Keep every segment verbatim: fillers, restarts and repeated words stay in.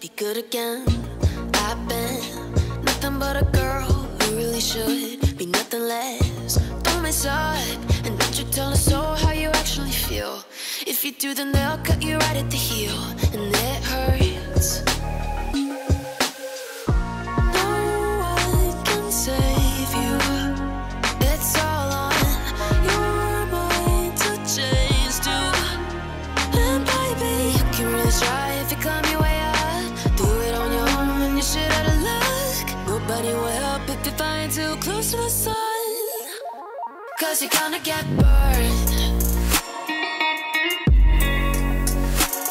be good again. I've been nothing but a girl who really should be nothing less. Don't mess up, and don't you tell a soul how you actually feel. If you do, then they'll cut you right at the heel, and it hurts. Too close to the sun, 'cause you're gonna get burned.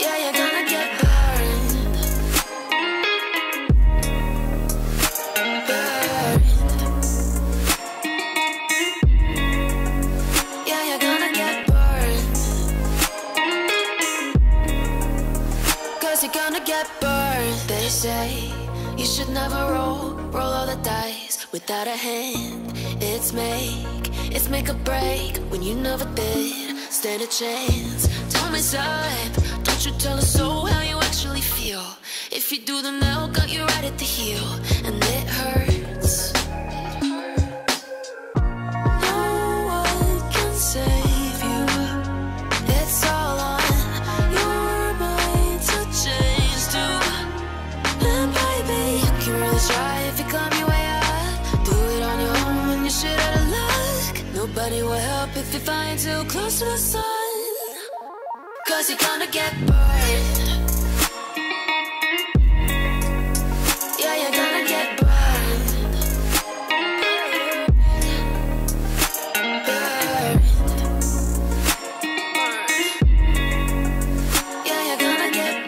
Yeah, you're gonna get burned. Burned. Yeah, you're gonna get burned. 'Cause you're gonna get burned. They say you should never roll, roll all the dice without a hand. It's make, it's make a break when you never did stand a chance. Tell me something, don't you tell a soul how you actually feel. If you do, then they'll cut you right at the heel, and it hurts. No one can save you. It's all on your mind to change too. And baby, you can really try if you come your way out. Do it on your own when you're shit out of luck. Nobody will help if you find too close to the sun, 'cause you're gonna get burned. Yeah, you're gonna get burned. Burned. Yeah, you're gonna get burned.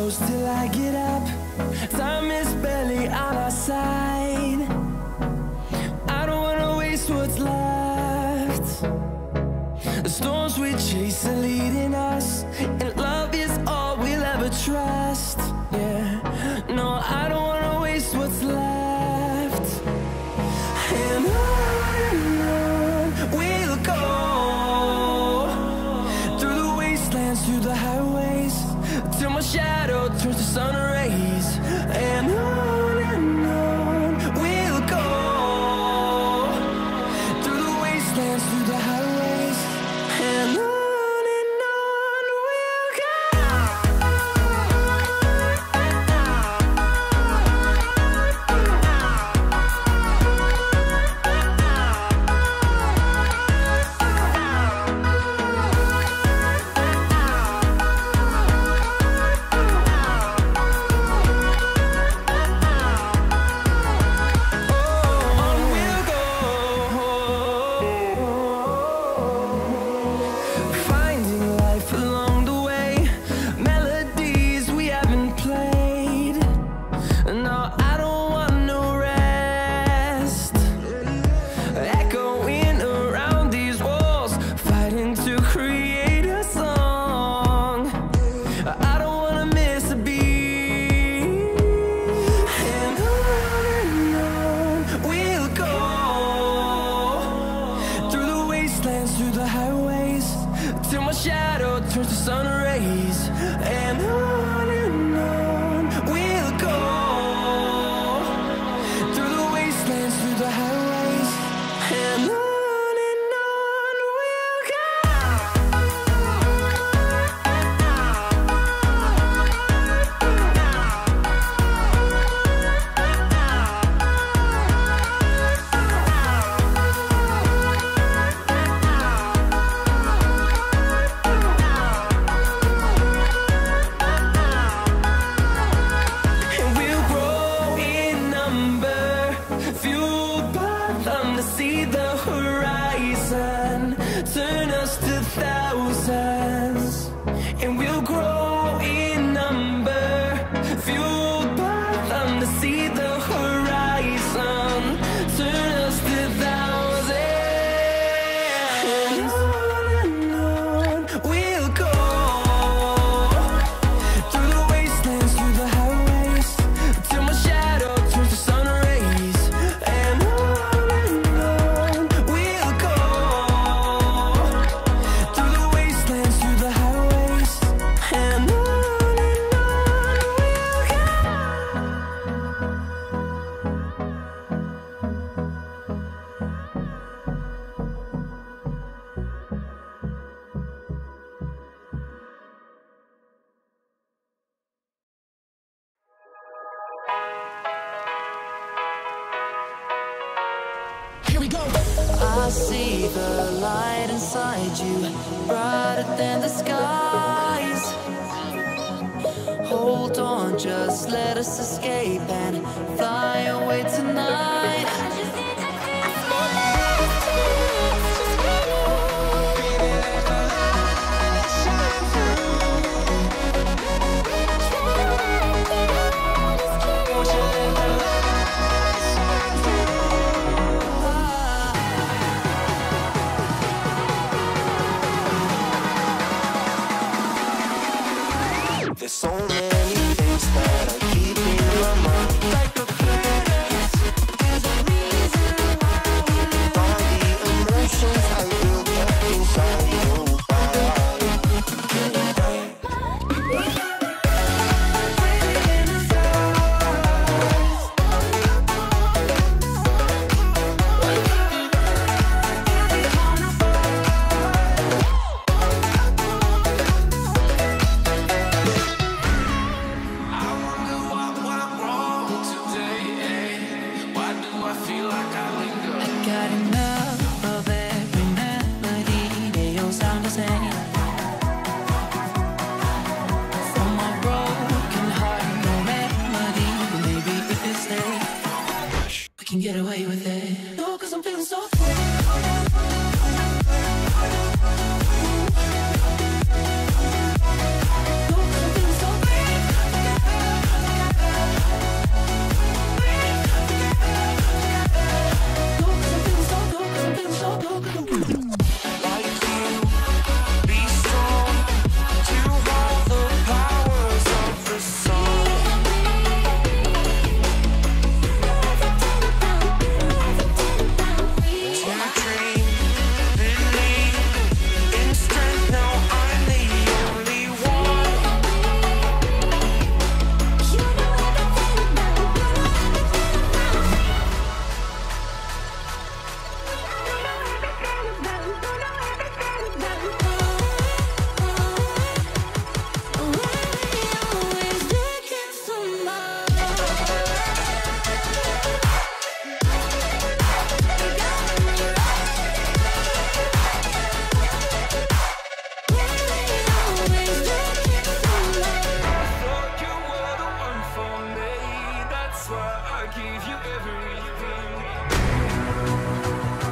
close till I get up. Time is barely on our side. I don't wanna waste what's left. The storms we chase are leading us, and love is all we'll ever trust. Yeah, no, I don't wanna waste what's left. And on we'll go, through the wastelands, through the highways, till my shadow turns to sun rays. And on and on we'll go, through the wastelands, through the highways. And on. Through the highways, till my shadow turns to sun rays. And on and on we'll go, through the wastelands, through the highways. And on. See the horizon, turn us to thousands, and we'll grow in number, fueled by them. To see the horizon, turn us to thousands, and on and on we'll go, through the wastelands, through the highways, till my shadow turns to sun rays. And on. I see the light inside you, brighter than the skies. Hold on, just let us escape and fly away tonight. So many things that I keep in my mind, like a curse. There's a reason why we live. All the emotions I built up inside your get away with it. No, cause I'm feeling so free. No, cause I'm feeling so free. why I gave you everything.